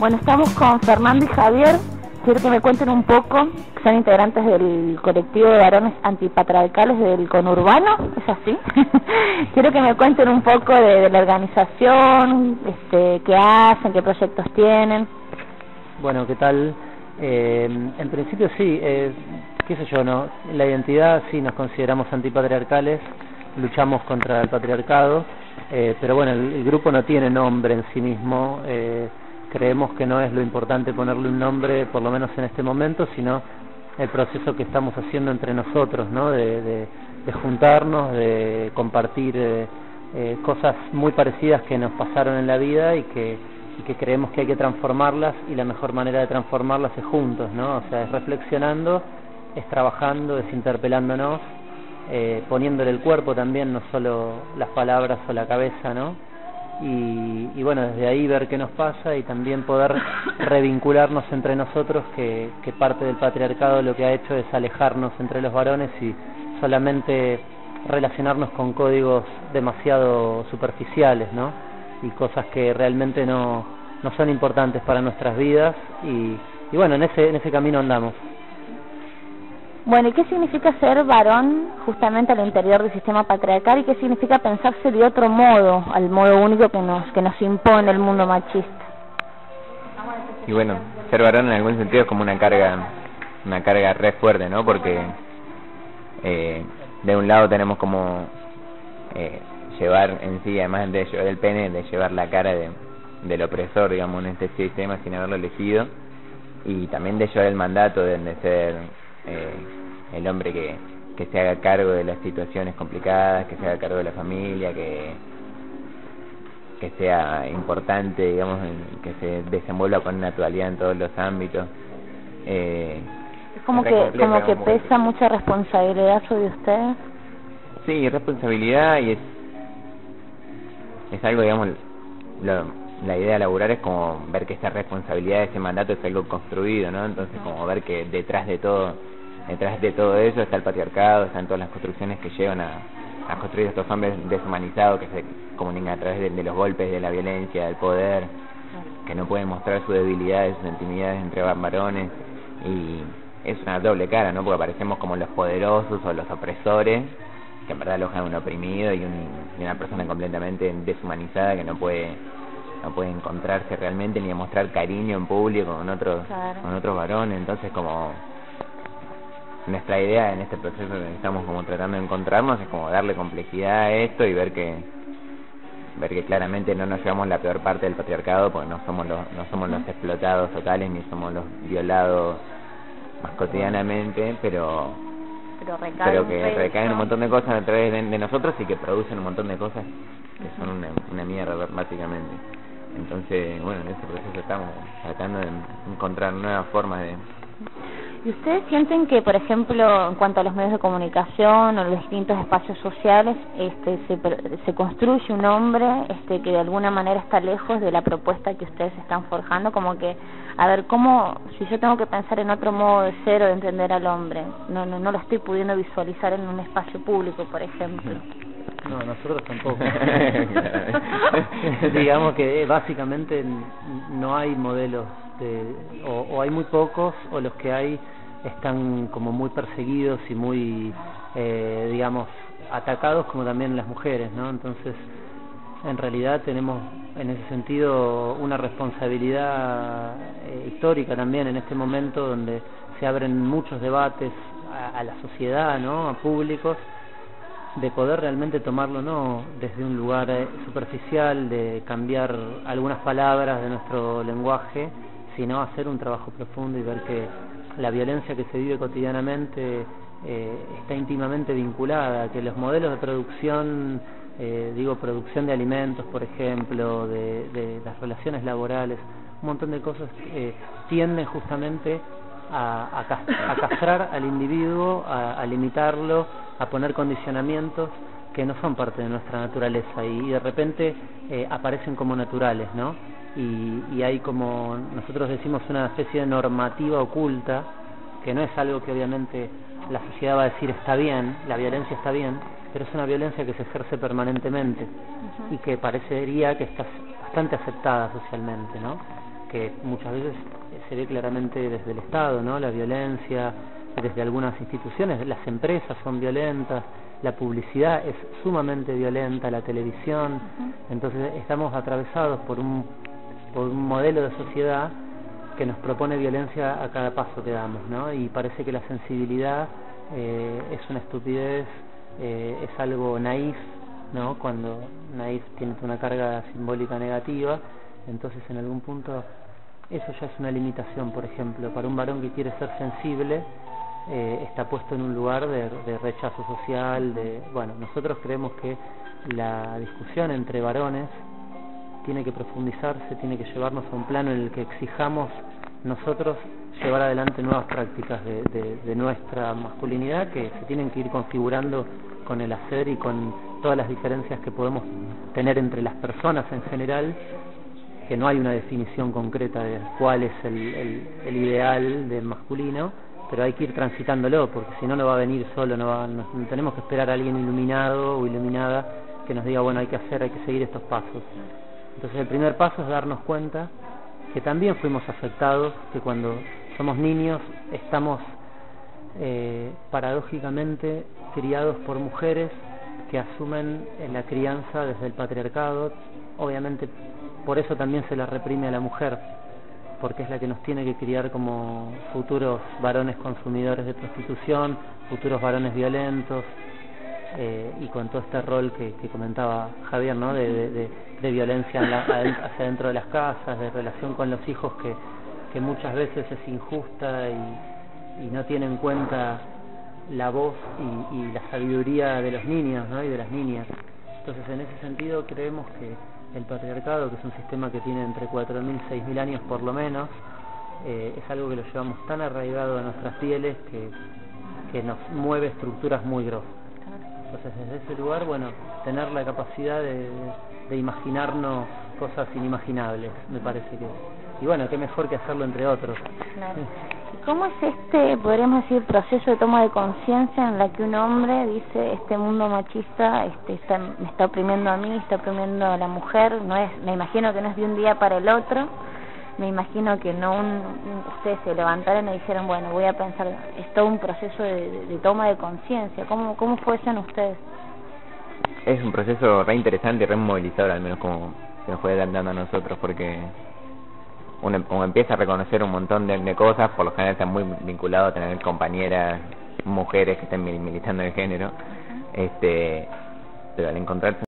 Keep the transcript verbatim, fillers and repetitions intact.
Bueno, estamos con Fernando y Javier. Quiero que me cuenten un poco, son integrantes del Colectivo de Varones Antipatriarcales del Conurbano, ¿es así? Quiero que me cuenten un poco de, de la organización, este, qué hacen, qué proyectos tienen. Bueno, ¿qué tal? Eh, en principio sí, eh, qué sé yo, no, la identidad sí nos consideramos antipatriarcales, luchamos contra el patriarcado, eh, pero bueno, el, el grupo no tiene nombre en sí mismo. eh, Creemos que no es lo importante ponerle un nombre, por lo menos en este momento, sino el proceso que estamos haciendo entre nosotros, ¿no? De, de, de juntarnos, de compartir eh, eh, cosas muy parecidas que nos pasaron en la vida y que, y que creemos que hay que transformarlas, y la mejor manera de transformarlas es juntos, ¿no? O sea, es reflexionando, es trabajando, es interpelándonos, eh, poniéndole el cuerpo también, no solo las palabras o la cabeza, ¿no? Y, y bueno, desde ahí ver qué nos pasa y también poder revincularnos entre nosotros, que, que parte del patriarcado lo que ha hecho es alejarnos entre los varones y solamente relacionarnos con códigos demasiado superficiales, ¿no? Y cosas que realmente no, no son importantes para nuestras vidas, y, y bueno, en ese, en ese camino andamos. Bueno, ¿y qué significa ser varón justamente al interior del sistema patriarcal? ¿Y qué significa pensarse de otro modo, al modo único que nos que nos impone el mundo machista? Y bueno, ser varón en algún sentido es como una carga, una carga re fuerte, ¿no? Porque eh, de un lado tenemos como eh, llevar en sí, además de llevar el pene, de llevar la cara de, del opresor, digamos, en este sistema sin haberlo elegido, y también de llevar el mandato de, de ser... Eh, el hombre que, que se haga cargo de las situaciones complicadas, que se haga cargo de la familia, que, que sea importante, digamos, que se desenvuelva con naturalidad en todos los ámbitos. Eh, es como que, compleja, como que como pesa muy... mucha responsabilidad sobre ustedes. Sí, responsabilidad, y es es algo, digamos, lo, la idea de laburar es como ver que esa responsabilidad, ese mandato es algo construido, ¿no? Entonces como ver que detrás de todo detrás de todo eso está el patriarcado, están todas las construcciones que llevan a, a construir estos hombres deshumanizados que se comunican a través de, de los golpes, de la violencia, del poder, que no pueden mostrar sus debilidades, sus intimidades entre varones, y es una doble cara, ¿no? Porque aparecemos como los poderosos o los opresores, que en verdad alojan a un oprimido y, un, y una persona completamente deshumanizada que no puede no puede encontrarse realmente ni demostrar cariño en público con otros, claro, con otros varones. Entonces como nuestra idea en este proceso que estamos como tratando de encontrarnos es como darle complejidad a esto y ver que ver que claramente no nos llevamos la peor parte del patriarcado, porque no somos los no somos los explotados totales ni somos los violados más cotidianamente, pero pero, recaen, pero que recaen un montón de cosas a través de, de nosotros, y que producen un montón de cosas que son una, una mierda básicamente. Entonces bueno, en este proceso estamos tratando de encontrar nuevas formas de... ¿Y ustedes sienten que, por ejemplo, en cuanto a los medios de comunicación o los distintos espacios sociales, este, se, se construye un hombre este, que de alguna manera está lejos de la propuesta que ustedes están forjando? Como que, a ver, ¿cómo, si yo tengo que pensar en otro modo de ser o de entender al hombre? No, no, no lo estoy pudiendo visualizar en un espacio público, por ejemplo. No, nosotros tampoco. Digamos que básicamente no hay modelos. De, o, o hay muy pocos, o los que hay están como muy perseguidos y muy, eh, digamos, atacados, como también las mujeres, ¿no? Entonces, en realidad tenemos en ese sentido una responsabilidad eh, histórica también en este momento, donde se abren muchos debates a, a la sociedad, ¿no? A públicos, de poder realmente tomarlo, no desde un lugar eh, superficial, de cambiar algunas palabras de nuestro lenguaje, sino hacer un trabajo profundo y ver que la violencia que se vive cotidianamente eh, está íntimamente vinculada, que los modelos de producción, eh, digo, producción de alimentos, por ejemplo, de, de las relaciones laborales, un montón de cosas eh, tienden justamente a, a castrar al individuo, a, a limitarlo, a poner condicionamientos que no son parte de nuestra naturaleza, y, y de repente eh, aparecen como naturales, ¿no? Y, y hay, como nosotros decimos, una especie de normativa oculta, que no es algo que obviamente la sociedad va a decir está bien, la violencia está bien, pero es una violencia que se ejerce permanentemente, uh-huh, y que parecería que está bastante aceptada socialmente, ¿no? que muchas veces se ve claramente desde el Estado, ¿no? La violencia, desde algunas instituciones, las empresas son violentas, la publicidad es sumamente violenta, la televisión, entonces estamos atravesados por un, por un modelo de sociedad que nos propone violencia a cada paso que damos, ¿no? Y parece que la sensibilidad eh, es una estupidez, eh, es algo naif, ¿no? Cuando naif tiene una carga simbólica negativa, entonces en algún punto eso ya es una limitación, por ejemplo, para un varón que quiere ser sensible. Eh, está puesto en un lugar de, de rechazo social, de, bueno, nosotros creemos que la discusión entre varones tiene que profundizarse, tiene que llevarnos a un plano en el que exijamos nosotros llevar adelante nuevas prácticas de, de, de nuestra masculinidad, que se tienen que ir configurando con el hacer y con todas las diferencias que podemos tener entre las personas en general, que no hay una definición concreta de cuál es el, el, el ideal de masculino, pero hay que ir transitándolo, porque si no, no va a venir solo, no, va, no tenemos que esperar a alguien iluminado o iluminada que nos diga, bueno, hay que hacer, hay que seguir estos pasos. Entonces el primer paso es darnos cuenta que también fuimos afectados, que cuando somos niños estamos eh, paradójicamente criados por mujeres que asumen la crianza desde el patriarcado, obviamente por eso también se la reprime a la mujer, porque es la que nos tiene que criar como futuros varones consumidores de prostitución, futuros varones violentos, eh, y con todo este rol que, que comentaba Javier, ¿no? De, de, de, de violencia en la, hacia dentro de las casas, de relación con los hijos que, que muchas veces es injusta y, y no tiene en cuenta la voz y, y la sabiduría de los niños, ¿no? Y de las niñas. Entonces en ese sentido creemos que el patriarcado, que es un sistema que tiene entre cuatro mil y seis mil años por lo menos, eh, es algo que lo llevamos tan arraigado a nuestras pieles que, que nos mueve estructuras muy grosas. Entonces desde ese lugar, bueno, tener la capacidad de, de imaginarnos cosas inimaginables, me parece que... Y bueno, qué mejor que hacerlo entre otros. Claro. ¿Cómo es este, podríamos decir, proceso de toma de conciencia en la que un hombre dice, este mundo machista este, está, me está oprimiendo a mí, está oprimiendo a la mujer? No es, me imagino que no es de un día para el otro, me imagino que no un, ustedes se levantaron y dijeron, bueno, voy a pensar, es todo un proceso de, de, de toma de conciencia. ¿Cómo, cómo fue eso en ustedes? Es un proceso re interesante y re movilizador, al menos como se nos fue adelantando a nosotros, porque... Uno, uno empieza a reconocer un montón de, de cosas. Por lo general está muy vinculado a tener compañeras, mujeres que estén militando el género, este, pero al encontrarse